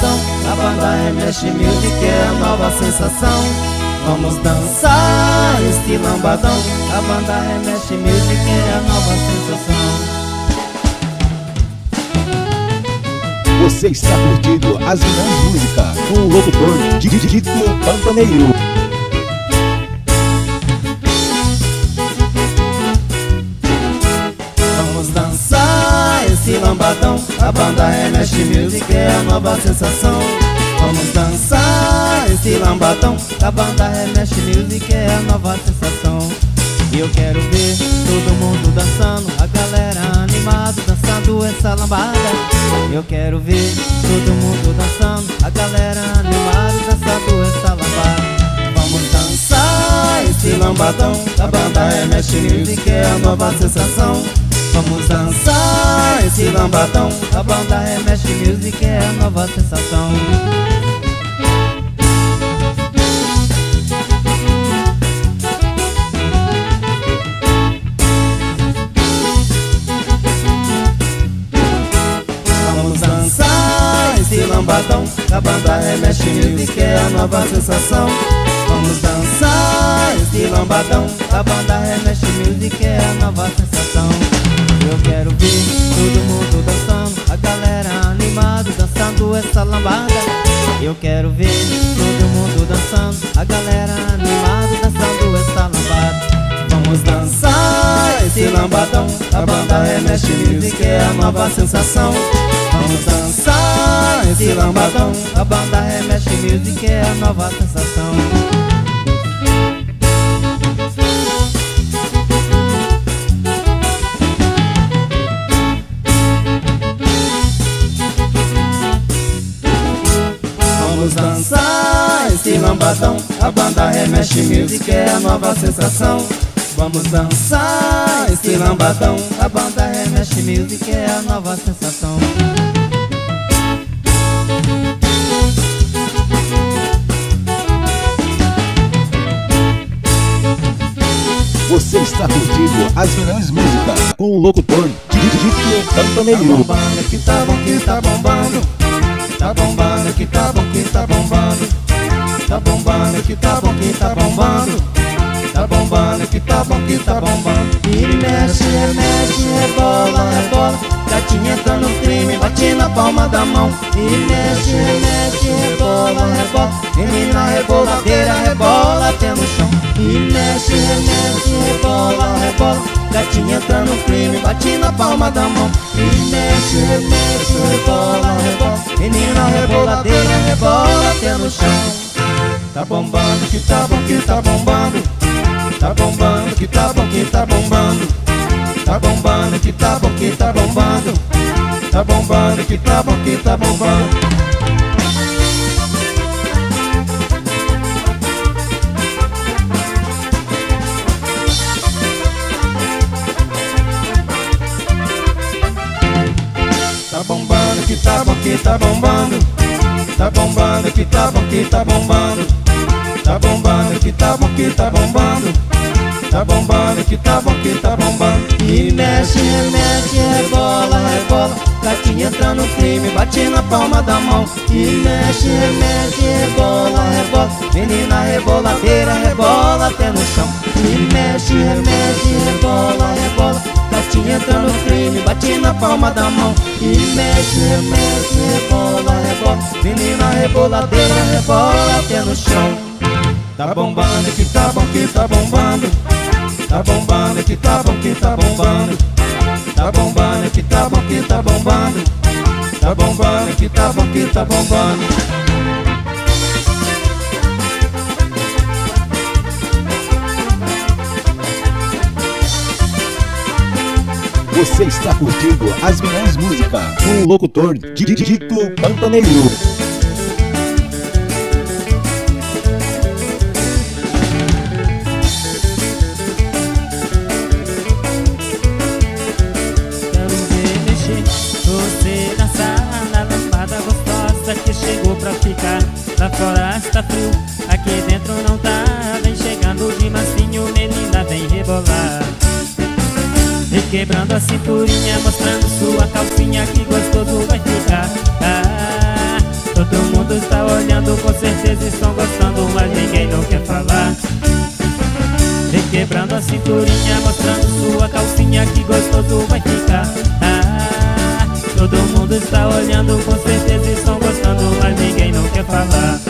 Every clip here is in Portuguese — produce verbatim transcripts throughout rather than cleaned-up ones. Lambadão, a banda Remexe Music, que é a nova sensação. Vamos dançar este lambadão, a banda Remexe Music, que é a nova sensação. Você está curtindo as melhores músicas com o locutor de Pantaneiro. Lambadão, a banda Remexe Music, é a nova sensação. Vamos dançar esse lambadão, a banda Remexe Music, é a nova sensação. E eu quero ver todo mundo dançando, a galera animada dançando essa lambada. Eu quero ver todo mundo dançando, a galera animada dançando essa lambada. Vamos dançar esse lambadão, a banda Remexe Music, é a nova sensação. Vamos dançar esse lambadão, a banda Remexe Music, é a nova sensação. Vamos dançar esse lambadão, a banda Remexe Music, é a nova sensação. Vamos dançar esse lambadão, a banda Remexe Music, é a nova sensação. Eu quero ver todo mundo dançando, a galera animada dançando essa lambada. Eu quero ver todo mundo dançando, a galera animada dançando essa lambada. Vamos dançar esse lambadão, a banda Remexe Music, é a nova sensação. Vamos dançar esse lambadão, a banda Remexe Music, é a nova sensação. Vamos dançar esse lambadão, a banda Remexe Music, é a nova sensação. Vamos dançar esse lambadão, a banda Remexe Music, é a nova sensação. Você está curtindo as melhores músicas com o locutor Pantaneiro. Tá bombando que tá bom, que tá bombando. Tá bombando que tá bom, que tá bombando. Tá bombando que tá bom, que tá bombando. Tá bombando que tá bom, que tá bombando. E mexe, remexe, rebola, rebola, gatinha tá no crime, bate na palma da mão. E mexe, remexe, rebola, rebola, menina reboladeira, rebola até no chão. E mexe, remexe, rebola, rebola, gatinha tá no crime, bate na palma da mão. E mexe, remexe, rebola, rebola, menina reboladeira, rebola até no chão. Tá bombando que tá bom, que tá bombando. Tá bombando que tá bom, que tá bombando. Tá bombando que tá bom, que tá bombando. Tá bombando que tá bom, que tá bombando. Que tá bom, que tá bombando. Tá bombando, que tá bom, que tá bombando. Tá bombando, que tá bom, que tá bombando. Tá bombando, que tá bom, que tá bombando. E mexe, remexe, rebola, rebola, gatinha entra no crime, bate na palma da mão. E mexe, remexe, rebola, rebola, menina reboladeira, rebola até no chão. E mexe, remexe, rebola, rebola, gatinha entra no crime, bate na palma da mão. E mexe, remexe, rebola, rebola, menina reboladeira, rebola até no chão. Tá bombando que tá bom, que tá bombando. Tá bombando que tá bom, que tá bombando. Tá bombando que tá bom, que tá bombando. Tá bombando que tá bom, que tá bombando. Você está curtindo as melhores músicas com o locutor Didito Pantaneiro. Quero ver mexer, você dançar na lambada gostosa que chegou pra ficar. Lá fora tá frio, aqui dentro não tá. Vem chegando de massinho, menina, vem rebolar. E quebrando a cinturinha, mostrando sua calcinha, que gostoso vai ficar. Ah, tô Todo mundo está olhando, com certeza estão gostando, mas ninguém não quer falar. Vem quebrando a cinturinha, mostrando sua calcinha, que gostoso vai ficar. Ah, todo mundo está olhando, com certeza estão gostando, mas ninguém não quer falar.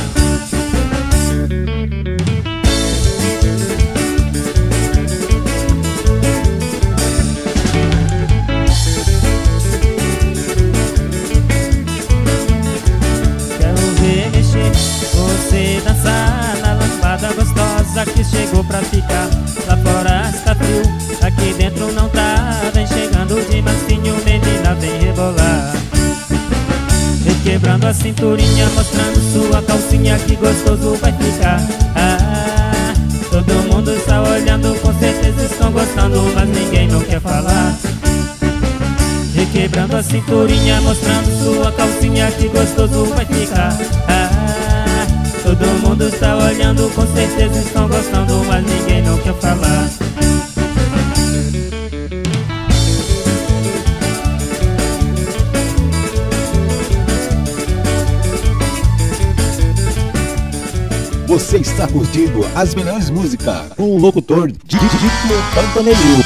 Que chegou pra ficar, lá fora está frio, aqui dentro não tá. Vem chegando de massinho, menina, vem rebolar. Vem quebrando a cinturinha, mostrando sua calcinha, que gostoso vai ficar. Ah, todo mundo está olhando, com certeza estão gostando, mas ninguém não quer falar. Vem quebrando a cinturinha, mostrando sua calcinha, que gostoso vai ficar. Ah, todo mundo está olhando, com certeza estão gostando, mas ninguém não quer falar. Você está curtindo as melhores músicas com o locutor Pantaneiro.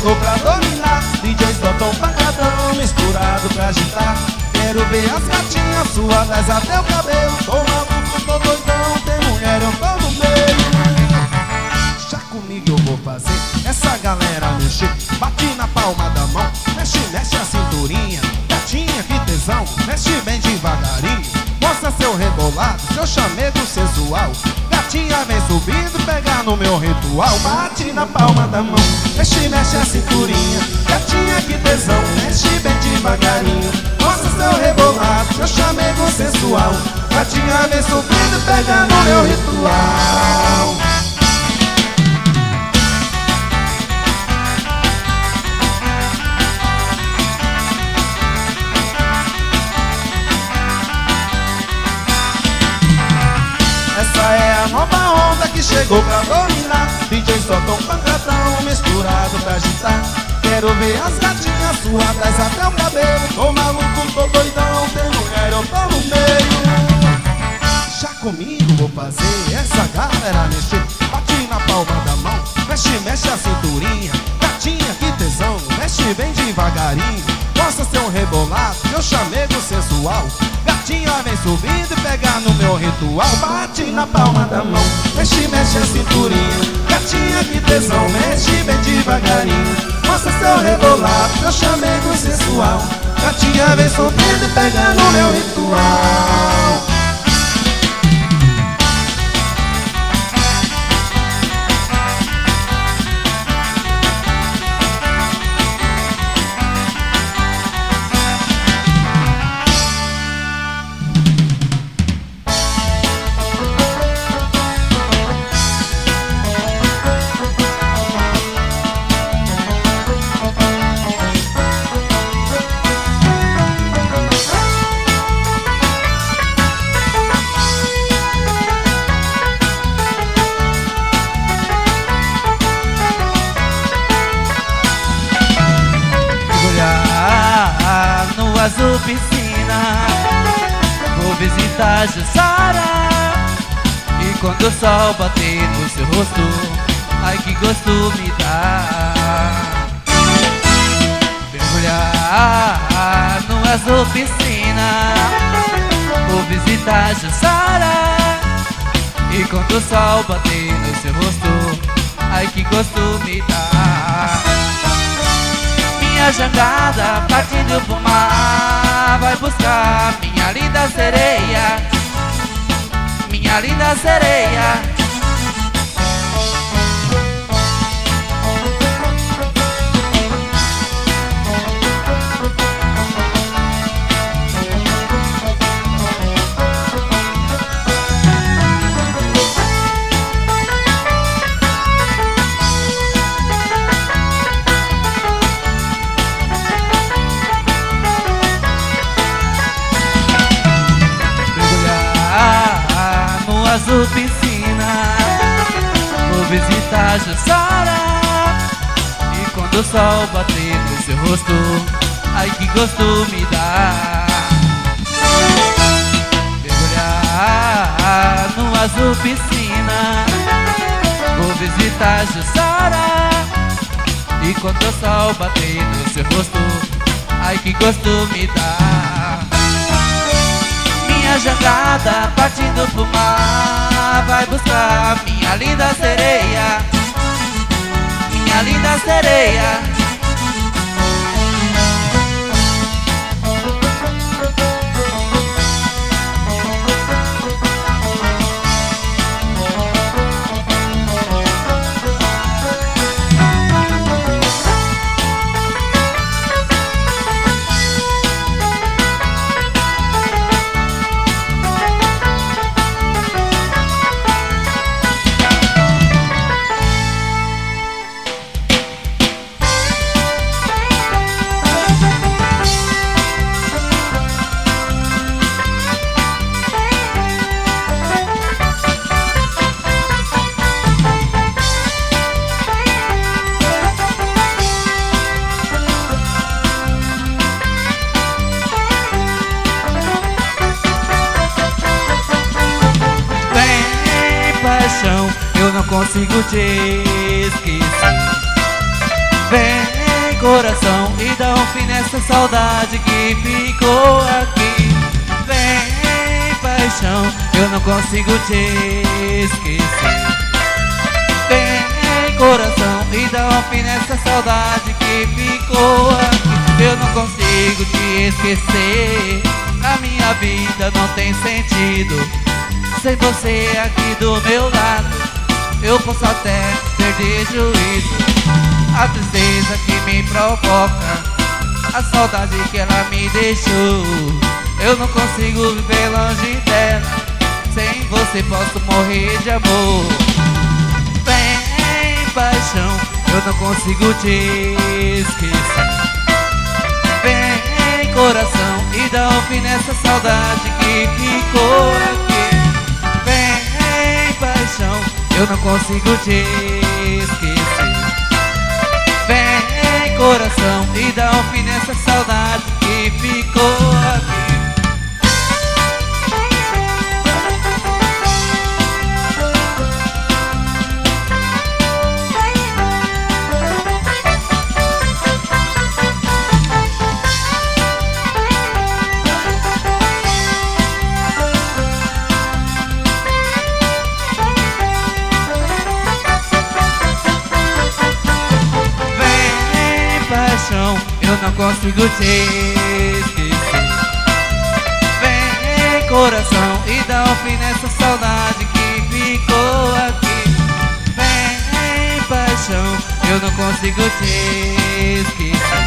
Chegou pra dominar, D J soltou um pancadão misturado pra agitar. Quero ver as gatinhas suadas até o cabelo. Tô maluco, tô doidão, tem mulher, eu tô no meio. Já comigo eu vou fazer essa galera mexer. Bate na palma da mão, mexe, mexe a cinturinha. Gatinha, que tesão, mexe bem devagarinho. Mostra seu rebolado, seu chamego sensual. Gatinha vem subindo, pega no meu ritual. Bate na palma da mão, mexe, mexe a cinturinha. Gatinha, que tesão, mexe bem devagarinho. Mostra seu rebolado, seu chamego sensual. Gatinha vem subindo, pega no meu ritual. Nova onda que chegou pra dominar, D J soltou um pancadão misturado pra agitar. Quero ver as gatinhas suadas até o cabelo. Tô maluco, tô doidão, tem mulher, eu tô no meio. Já comigo vou fazer essa galera mexer. Bate na palma da mão, mexe, mexe a cinturinha. Gatinha, que tesão, mexe bem devagarinho. Mostra seu rebolado, meu chamego sensual. Gatinha vem subindo e pega no meu ritual. Bate na palma da mão, mexe, mexe a cinturinha. Gatinha, que tesão, mexe bem devagarinho. Mostra seu rebolado, meu chamego sensual. Gatinha vem subindo e pega no meu ritual. Azul piscina, vou visitar Jussara. E quando o sol bater no seu rosto, ai que gosto me dá. Mergulhar no azul piscina, vou visitar Jussara. E quando o sol bater no seu rosto, ai que gosto me dá. Minha jangada partindo pro mar, vai buscar minha linda sereia, minha linda sereia. da Jussara. E quando o sol bater no seu rosto, ai que gosto me dá. Mergulhar no azul piscina, vou visitar Jussara. E quando o sol bater no seu rosto, ai que gosto me dá. Minha jangada partindo pro mar, vai buscar minha linda sereia, minha linda sereia. Eu não consigo te esquecer. Vem, coração, e dá um fim nessa saudade que ficou aqui. Vem, paixão, eu não consigo te esquecer. Vem, coração, e dá um fim nessa saudade que ficou aqui. Eu não consigo te esquecer. A minha vida não tem sentido sem você aqui do meu lado. Eu posso até perder juízo. A tristeza que me provoca, a saudade que ela me deixou. Eu não consigo viver longe dela. Sem você posso morrer de amor. Vem, paixão, eu não consigo te esquecer. Vem, coração, e dá um fim nessa saudade que ficou aqui. Eu não consigo te esquecer. Vem, coração, e dá um fim nessa saudade que ficou aqui. Eu não consigo te esquecer. Vem, coração, e dá um fim nessa saudade que ficou aqui. Vem, paixão, eu não consigo te esquecer.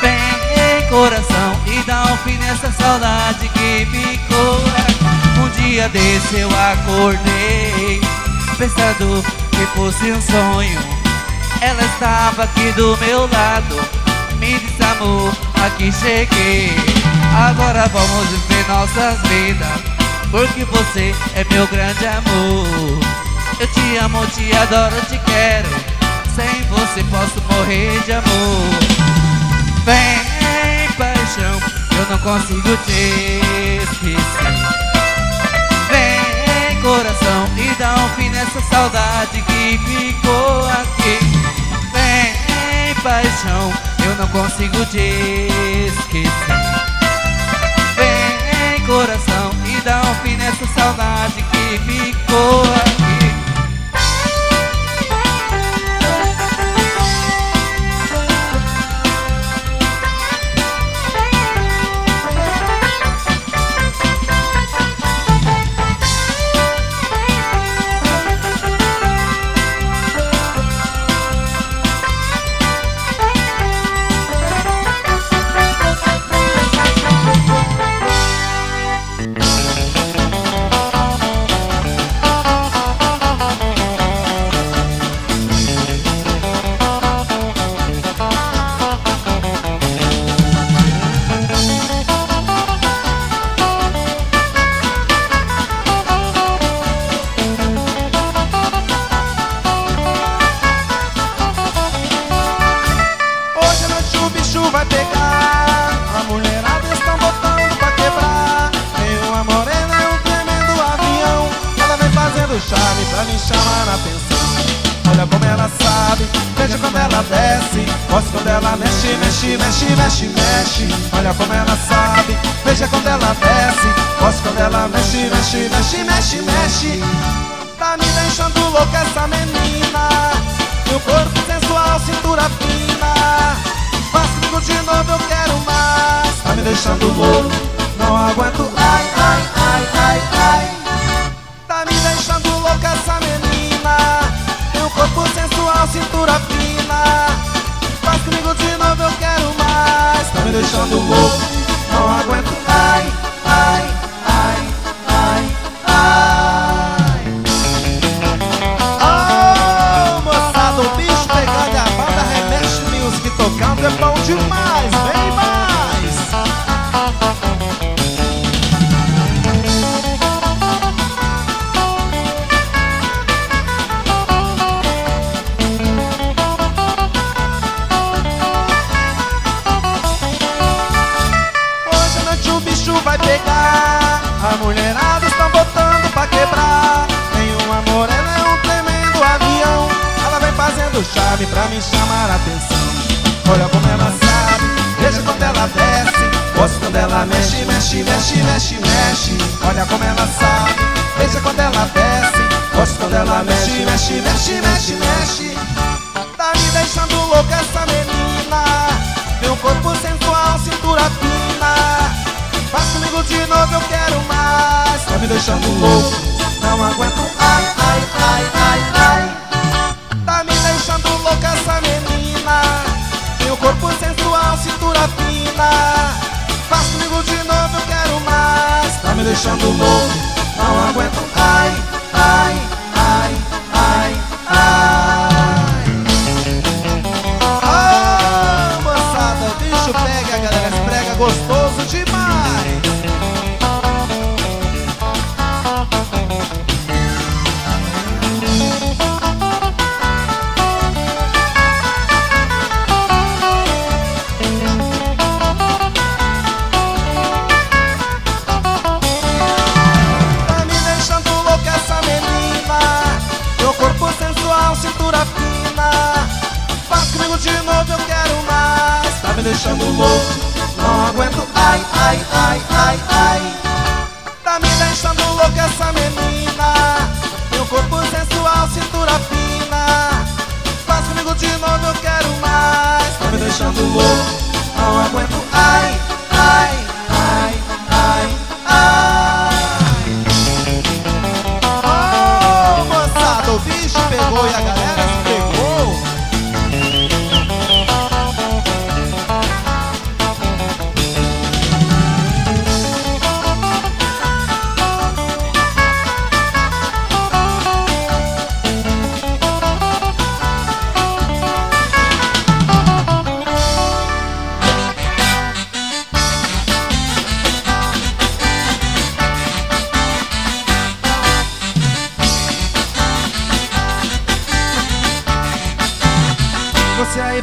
Vem, coração, e dá um fim nessa saudade que ficou aqui. Um dia desse eu acordei pensando que fosse um sonho. Ela estava aqui do meu lado, me disse amor, aqui cheguei. Agora vamos viver nossas vidas, porque você é meu grande amor. Eu te amo, te adoro, te quero. Sem você posso morrer de amor. Vem, paixão, eu não consigo te esquecer. Vem, coração, e dá um fim nessa saudade que ficou aqui. Paixão, eu não consigo te esquecer. Vem, coração, e dá um fim nessa saudade que ficou aqui. ela me chama na atenção. Olha como ela sabe, veja como ela desce. Posso quando ela mexe, mexe, mexe, mexe, mexe. Olha como ela sabe, veja quando ela desce. Posso quando ela mexe, mexe, mexe, mexe, mexe. Tá me deixando louca essa menina. Meu corpo sensual, cintura fina. Faz comigo de novo, eu quero mais. Tá me deixando louco, não aguento. Ai, ai, ai, ai, ai. Tá me deixando louca essa menina. Tem um corpo sensual, cintura fina. Faz comigo de novo, eu quero mais. Tá me deixando louco, não aguento. Ai, ai, ai, ai, ai. Oh, moçada, o bicho pegando a banda Remexe Music, tocando é bom demais, vem mais. A mulherada estão botando pra quebrar. Tem uma morena, é um tremendo avião. Ela vem fazendo chave pra me chamar a atenção. Olha como ela sabe, veja quando ela desce. Posso quando ela mexe, mexe, mexe, mexe, mexe. Olha como ela sabe, veja quando ela desce. Posso quando ela mexe, mexe, mexe, mexe, mexe. Tá me deixando louca essa menina. Meu corpo sensual, cintura fina. Faz comigo de novo, eu quero mais. Tá me deixando louco, não aguento. Ai, ai, ai, ai, ai. Tá me deixando louca essa menina. Meu corpo sensual, cintura fina. Faz comigo de novo, eu quero mais. Tá me deixando louco, não aguento. Ai, ai, ai, ai, ai. Oh, moçada, o bicho pega, a galera esprega gostoso demais. Tá me deixando louco, não aguento. Ai, ai, ai, ai, ai. Tá me deixando louca essa menina. Meu corpo sensual, cintura fina. Faz comigo de novo, eu quero mais. Tá me deixando louco, não aguento. Ai, ai, ai, ai, ai. Oh, moçada, o bicho pegou e a galera se pegou.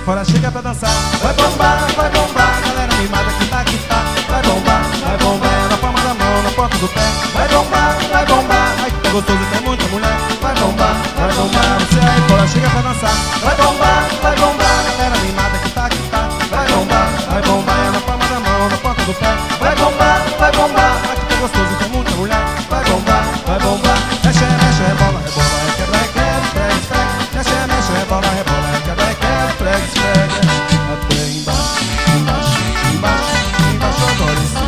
Fora chega pra dançar, vai bombar, vai bombar. Galera animada que tá, que tá. Vai bombar, vai bombar. Na palma da mão, na ponta do pé. Vai bombar, vai bombar. Ai que tá gostoso, tem muita mulher. Vai bombar, vai bombar. Você aí fora chega pra dançar, vai bombar, vai bombar. Galera animada que tá, que tá. Vai bombar, vai bombar. Na palma da mão, na ponta do pé. Vai bombar, vai bombar. Ai que tá gostoso, tem muita mulher. Vai bombar, vai bombar. Mexe, mexe, rebola, rebola. É quebra, é quebra, esfrega, esfrega. Mexe, mexe, rebola, rebola. É quebra, é quebra. Até embaixo, embaixo, embaixo, embaixo, agora em cima,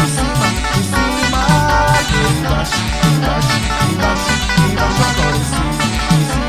em cima, em cima. Até embaixo, embaixo, embaixo, embaixo, agora em cima, em cima, em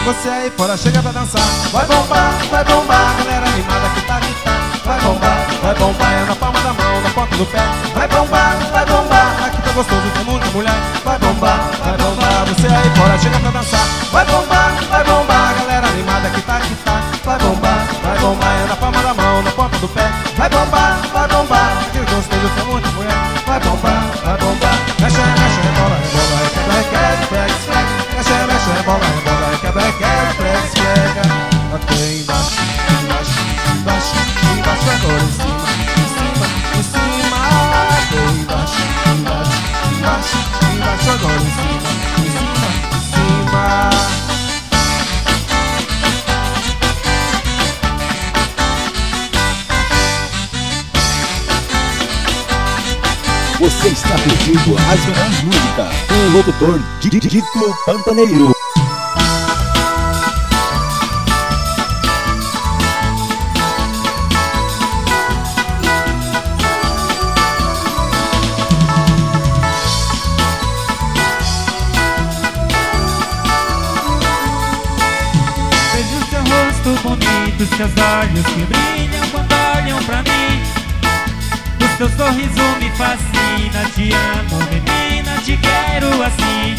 cima. Você aí fora chega pra dançar, vai bombar, vai bombar, galera animada que tá, que tá. Vai bombar, vai bombar, é na palma da mão, na ponta do pé. Vai bombar, vai bombar, aqui tá gostoso, tem muita mulher. Vai bombar, vai bombar, você aí fora chega pra dançar. Vai bombar, vai bombar, galera animada que tá, que tá. Vai bombar, vai bombar, é na palma da mão, na ponta do pé. Vai bombar, vai bombar, aqui gostoso, tem muita mulher. Vai bombar, vai bombar, mexe, mexe, rebola, rebola, é quebra, é quebra, esfrega. Mexe, mexe, rebola, rebola, é quebra, é quebra, esfrega. Você está curtindo as melhores músicas com o locutor Didito Pantaneiro. Vejo seu rosto bonito, seus olhos que brilham quando olham pra mim. O seu sorriso me fascina, te amo menina, te quero assim.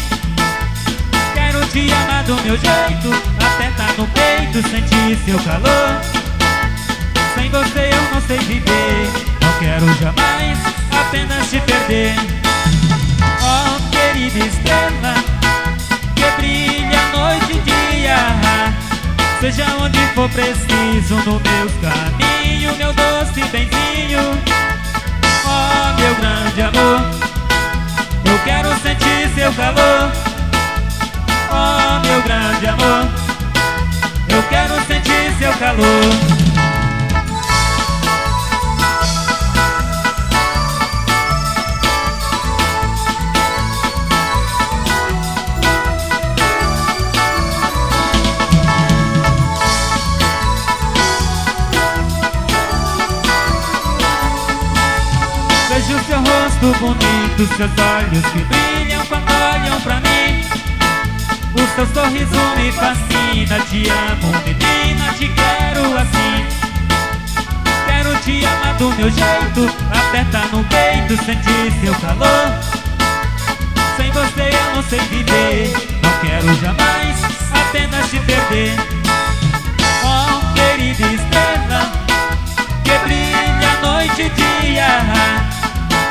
Quero te amar do meu jeito, até tá no peito, sentir seu calor. Sem você eu não sei viver, não quero jamais apenas te perder. Oh, querida estrela, que brilha noite e dia, seja onde for preciso no meu caminho, meu doce benzinho. Oh, meu grande amor, eu quero sentir seu calor. Oh, meu grande amor, eu quero sentir seu calor. Vejo seu rosto bonito, seus olhos que brilham quando olham pra mim. O seu sorriso me fascina, te amo menina, te quero assim. Quero te amar do meu jeito, aperta no peito, sentir seu calor. Sem você eu não sei viver, não quero jamais apenas te perder. Oh, querida estrela, que brilha noite e dia,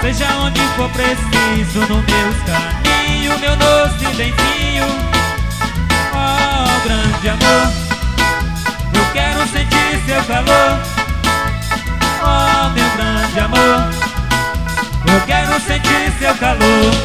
seja onde for preciso no meu caminho, meu doce benzinho. Oh, grande amor, eu quero sentir seu calor. Oh, meu grande amor, eu quero sentir seu calor.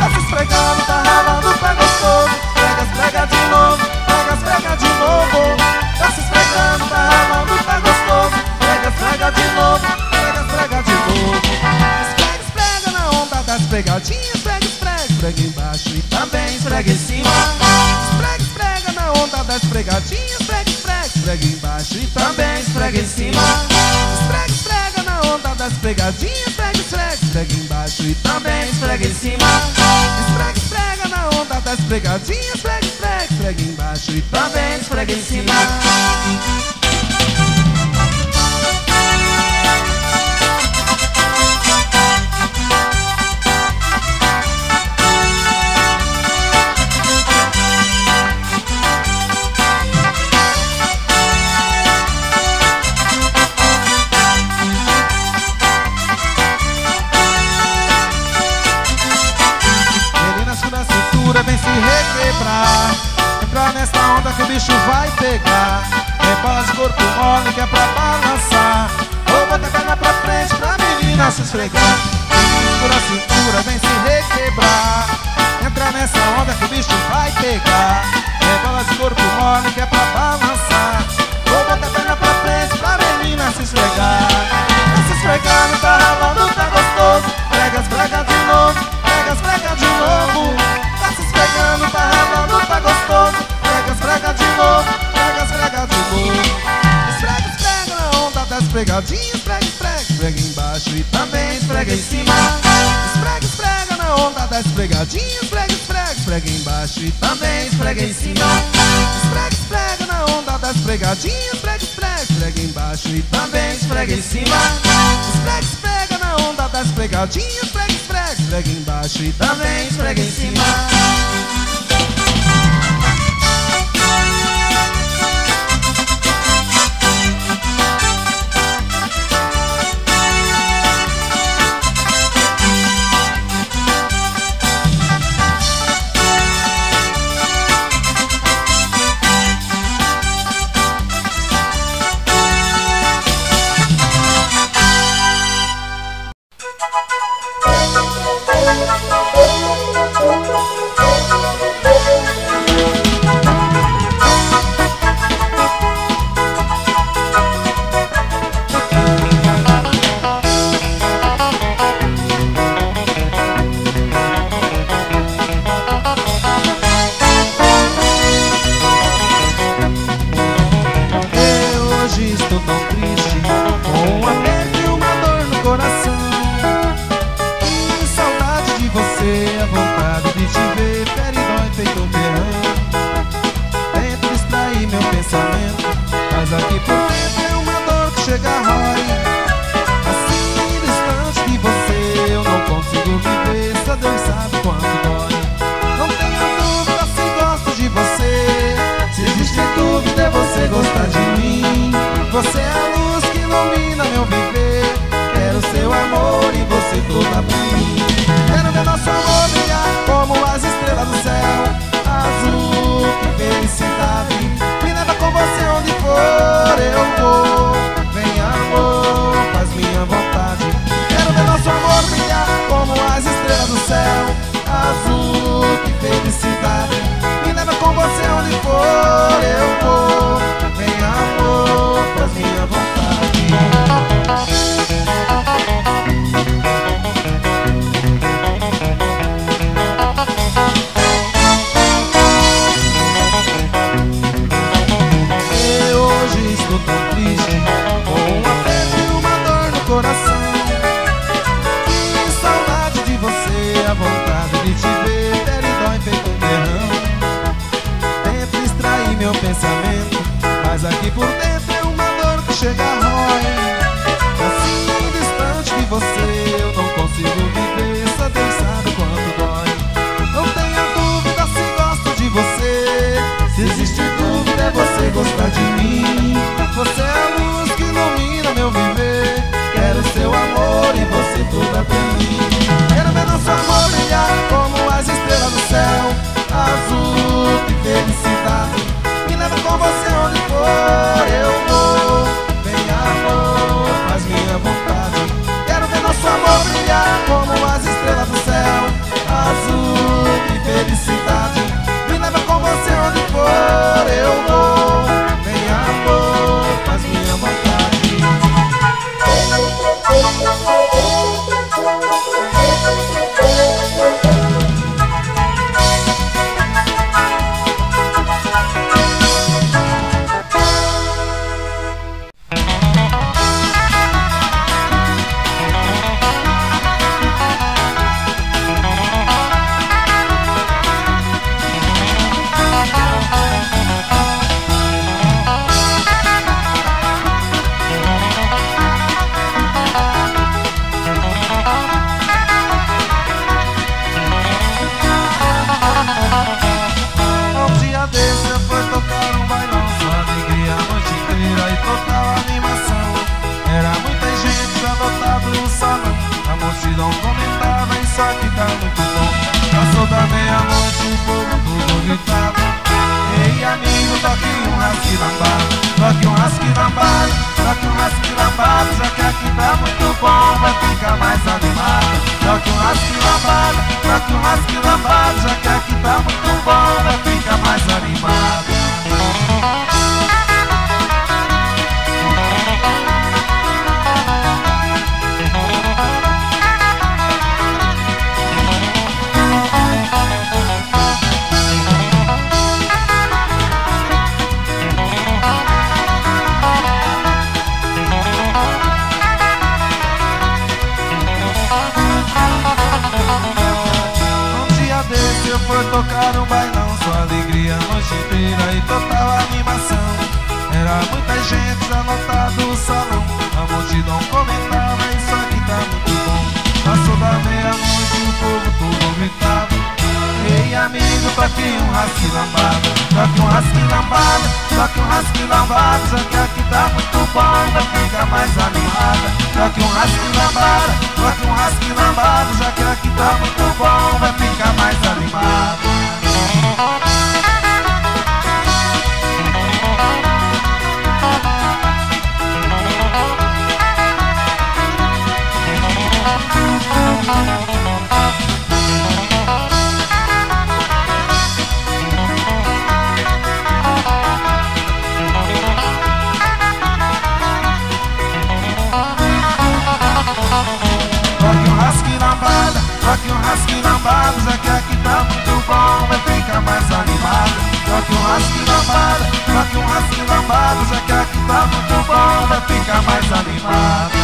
Tá se esfregando, tá ralando, tá gostoso. Prega, esfrega de novo, prega, esfregadinha, esfrega, esfrega, esfrega embaixo e também esfrega em cima. Esfrega, esfrega na onda da esfregadinha, esfrega, esfrega, esfrega embaixo e também esfrega em cima. Esfrega, esfrega na onda da esfregadinha, esfrega, esfrega, esfrega embaixo e também esfrega em cima. Esfrega, esfrega na onda da esfregadinha, esfrega, esfrega, esfrega embaixo e também esfrega em cima. noite inteira e total animação. Era muita gente já lotada o salão. A multidão comentava, isso aqui tá muito bom. Passou da meia-noite e o povo todo gritava: ei amigo, toque um rasque lambada, toque um rasque lambada, toque um rasque lambada, já que aqui tá muito bom, vai ficar mais animada. Toque um rasque lambada, toque um rasque lambada, já que aqui tá muito bom, vai ficar mais animada. Toque um rasque lambada, já que aqui tá muito bom, vai ficar mais animado. Toque um rasque lambada, toque um rasque lambada, já que aqui tá muito bom, vai ficar mais animado.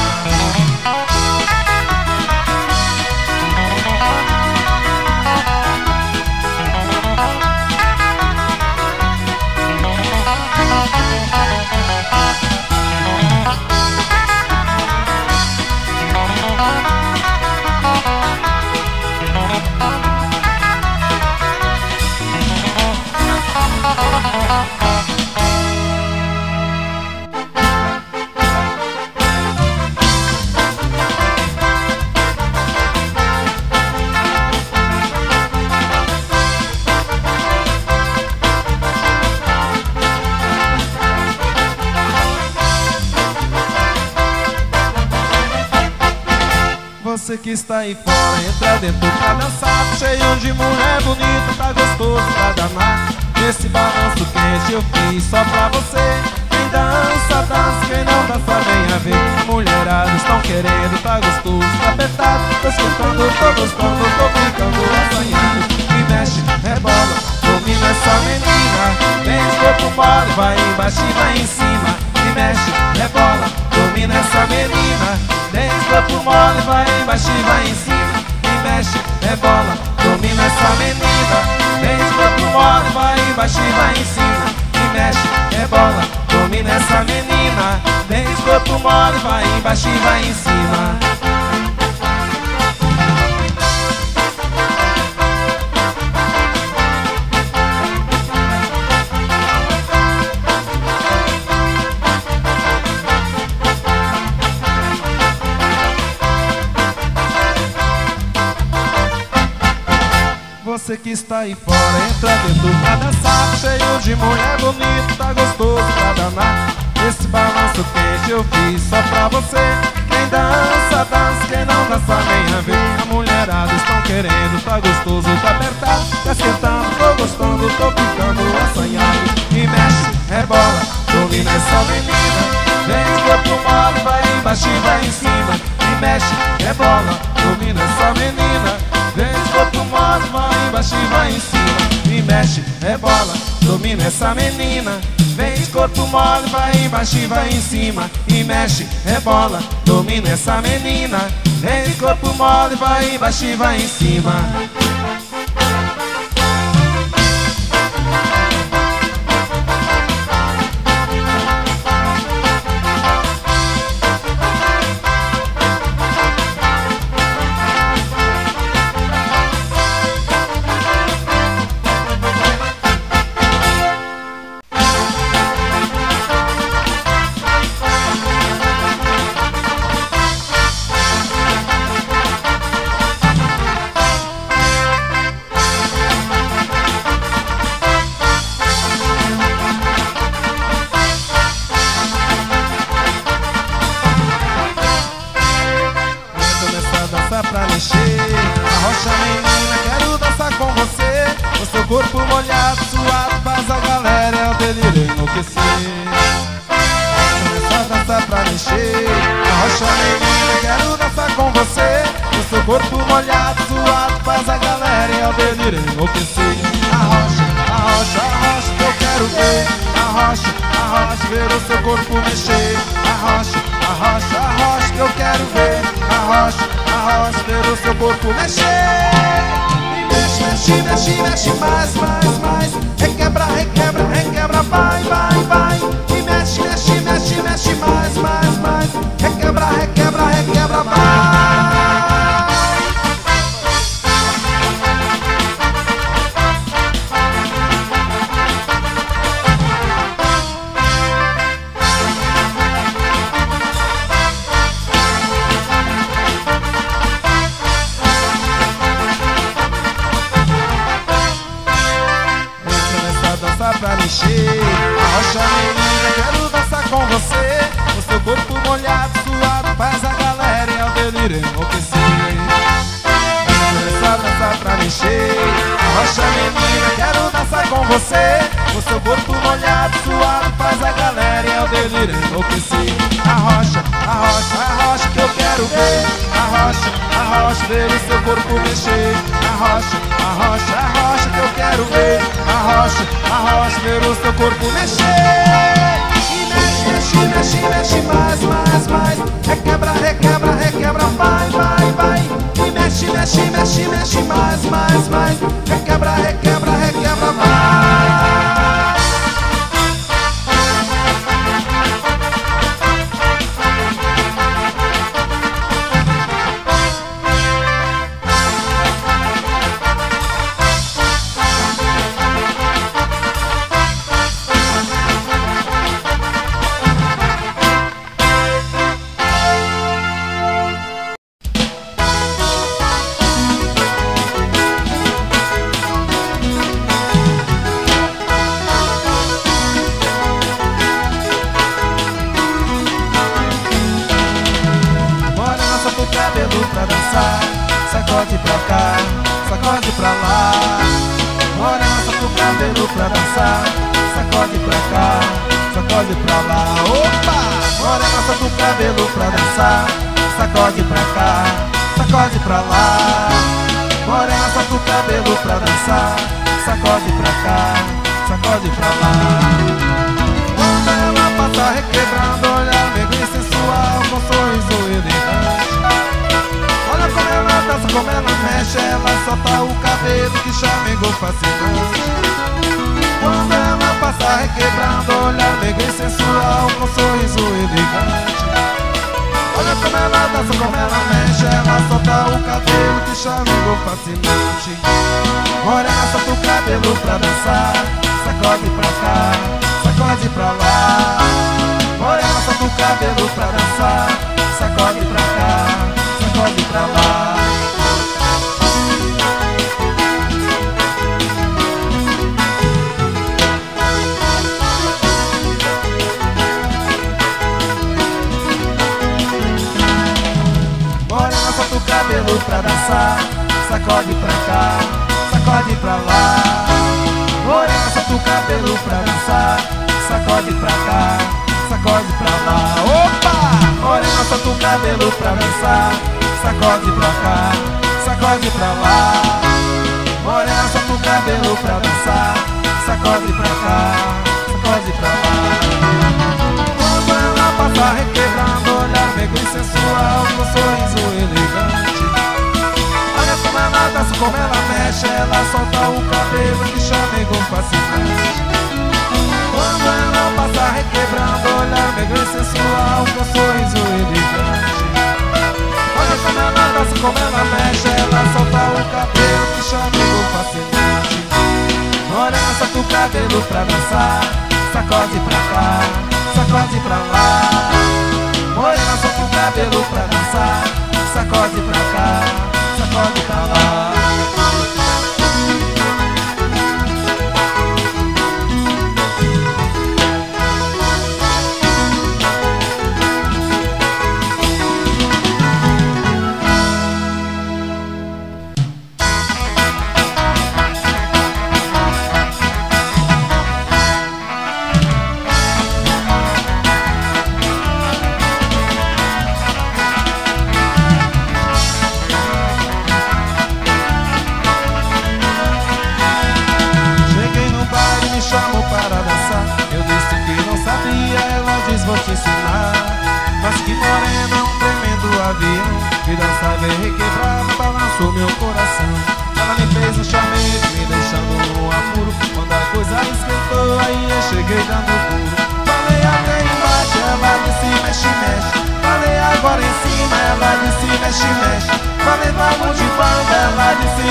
Você que está aí fora, entra dentro pra dançar. Cheio de mulher bonita, tá gostoso pra danar. Esse balanço quente eu fiz só pra você. Quem dança, dança, quem não dança, vem a ver. Mulherada estão querendo, tá gostoso, tá apertado. Tô esquentando, tô gostando, tô brincando, assanhando. Me mexe, rebola, domina essa menina. Vem de corpo mole, vai embaixo e vai em cima. Me mexe, rebola, domina essa menina. Desce corpo mole, vai embaixo e vai em cima. Me mexe, rebola, domina essa menina. Desce corpo mole, vai embaixo e vai em cima. Me mexe, rebola, domina essa menina. Desce corpo mole, vai embaixo e vai em cima. Você que está aí fora, entra dentro pra dançar. Cheio de mulher bonita, tá gostoso pra danar. Esse balanço quente eu fiz só pra você. Quem dança, dança, quem não dança, vem a ver. A mulherada estão querendo, tá gostoso, tá apertado. Tá esquentando, tô gostando, tô ficando assanhado. Me mexe, rebola, domina essa menina. Vem de corpo mole, vai embaixo e vai em cima. Me mexe, rebola, domina essa menina. Vem de corpo mole, vai embaixo e vai em cima. Me mexe, rebola, domina essa menina. Vem de corpo mole, vai embaixo e vai em cima. Me mexe, rebola, domina essa menina. Vem de corpo mole, vai embaixo e vai em cima. Mexe, mexe, mexe mais, mais, mais. Requebra, requebra. dança pra mexer. Arrocha, menina, quero dançar com você. O seu corpo molhado, suado, faz a galera e ao delírio enlouquecer. Quero só dançar pra mexer. Arrocha, menina, quero dançar com você. O seu corpo molhado, suado, faz a galera e ao delírio enlouquecer. Arrocha, arrocha, arrocha que eu quero ver. Arrocha, arrocha, ver o seu corpo mexer. Arrocha, arrocha, arrocha que eu quero ver. Arrocha, arrocha, ver o seu corpo mexer. E mexe, mexe, mexe, mexe mais, mais, mais. Requebra, requebra, requebra, vai, vai, vai. E mexe, mexe, mexe, mexe mais, mais, mais. Requebra, requebra, requebra, vai.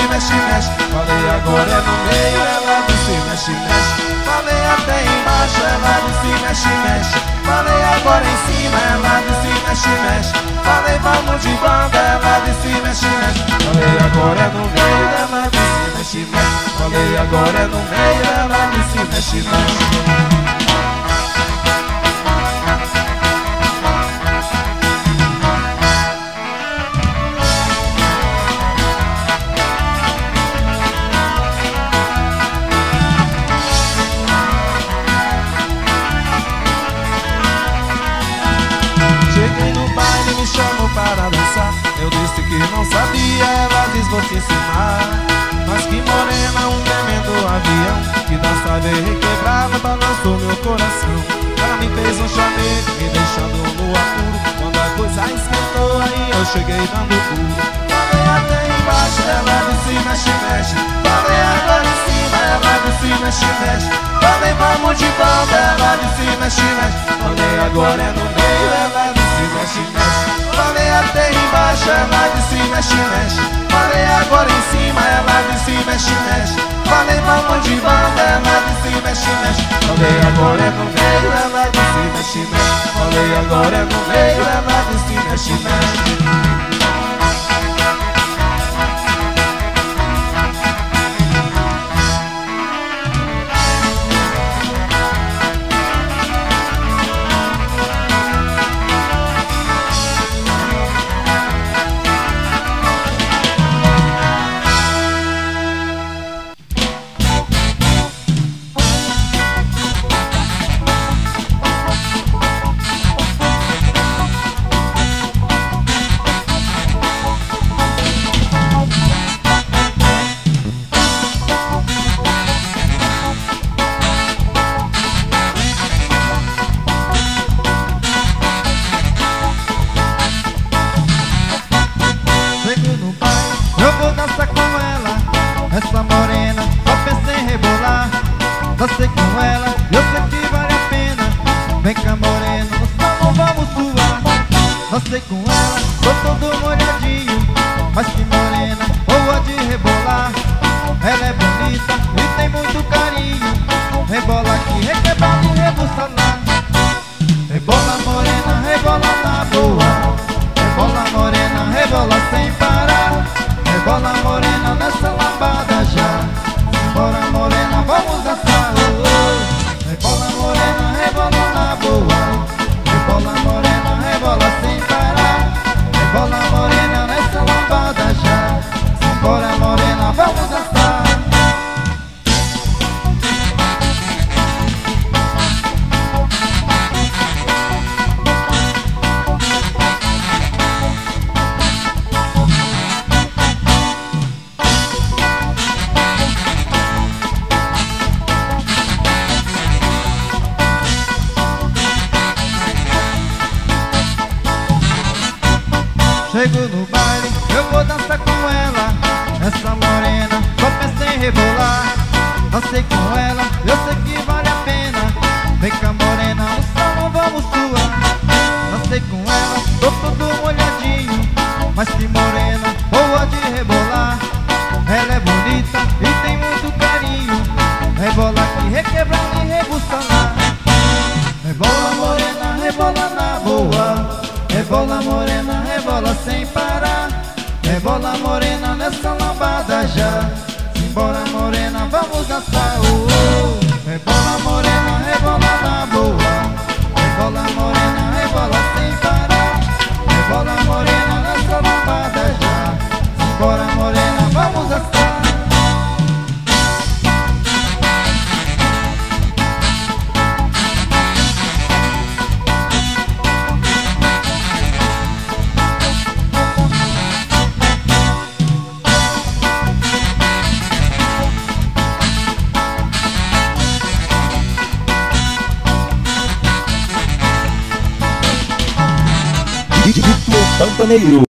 Falei agora é no meio, ela me se mexe não. Cheguei no baile, me chamou para dançar. Eu disse que não sabia, ela diz vou te ensinar. Mas que morena, um tremendo avião, que dança bem requebrada, balançou meu coração. Ela me fez um chamego, me deixando no apuro. Quando a coisa esquentou, aí eu cheguei dando pulo. Falei até embaixo, ela disse mexe, mexe. Falei agora em cima, ela disse mexe, mexe. Falei vamos de volta, ela disse mexe, mexe. Falei agora é no meio, ela disse mexe, mexe. Falei até embaixo, ela disse mexe, mexe. Falei agora em cima, ela disse mexe, mexe. Falei vamos de volta, ela disse mexe, mexe. Falei agora é no meio, ela disse mexe, mexe. Falei agora é no meio, ela disse mexe, mexe. Pantaneiro